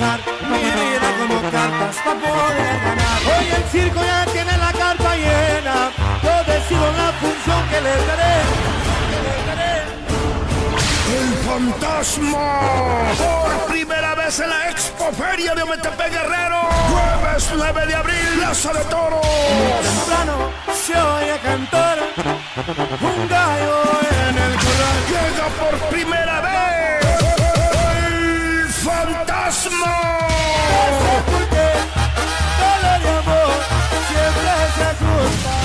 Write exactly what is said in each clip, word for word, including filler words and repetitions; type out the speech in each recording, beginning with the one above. trabajar, mi vida como cartas para poder ganar. Hoy el circo ya tiene la carta llena, yo decido la función que les daré, que les daré. El fantasma, por primera vez en la Expoferia de Ometepec, Guerrero, jueves nueve de abril, plaza de toros. Temprano se oye cantar un gallo en el corral. Llega por primera vez fantasma.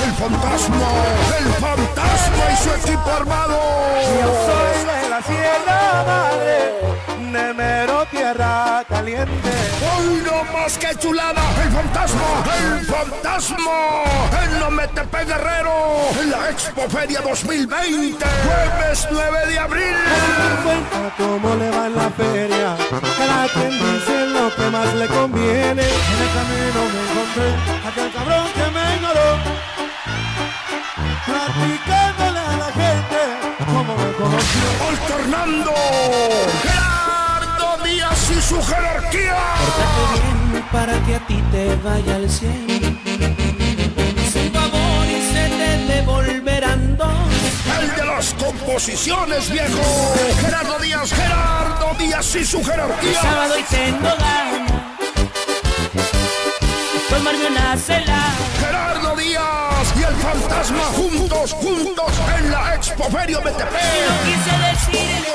El fantasma, el fantasma y su equipo armado. Yo soy de la Sierra Madre, de mero tierra caliente. Hoy no más que chulada, el fantasma, el fantasma, en Ometepec, Guerrero, en la Expoferia dos mil veinte, jueves nueve de abril. ¿Cómo le va en la feria? Cada quien dice lo que más le conviene. En el camino me encontré aquel cabrón que me ignoró, platicándole a la gente cómo me conoció. Alternando Gerardo Díaz y su jerarquía. Pórtate bien para que a ti te vaya al cielo, sin tu amor y se te devolverán dos. El de las composiciones, viejo, Gerardo Díaz, Gerardo Díaz y su jerarquía. El sábado y tengo ganas tomarme una cena. Gerardo Díaz y el fantasma juntos, juntos en la Expoferia Ometepec. No quise decirle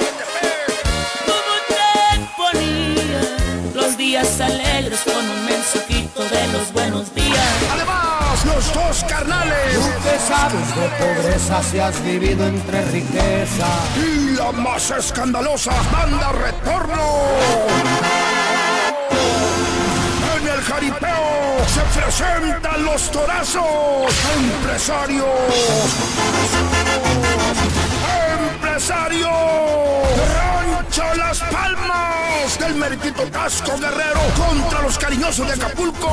cómo te ponía los días alegres con un mensajito de los buenos días. Además, los dos carnales, tú que sabes de pobreza, si has vivido entre riqueza y la más escandalosa banda Retorno. Jaripeo, se presentan los torazos, empresarios, empresarios, Rancho Las Palmas, del meritito Casco Guerrero contra los cariñosos de Acapulco.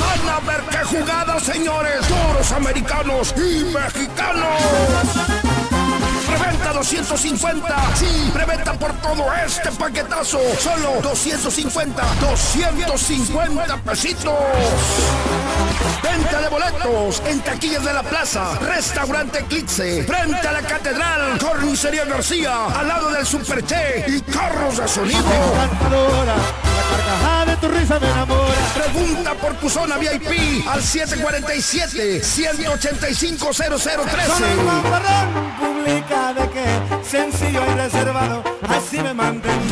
Van a ver qué jugada, señores, toros americanos y mexicanos. Preventa doscientos cincuenta, sí, preventa por todo este paquetazo, solo doscientos cincuenta, doscientos cincuenta pesitos. Venta de boletos en taquillas de la plaza, Restaurante Eclipse, frente a la catedral, Cornicería García, al lado del Superché y carros de sonido. Encantadora, la carcajada de tu risa me enamora. Pregunta por tu zona V I P al siete cuatro siete, uno ocho cinco, cero cero uno tres. De que sencillo y reservado, así me mantengo.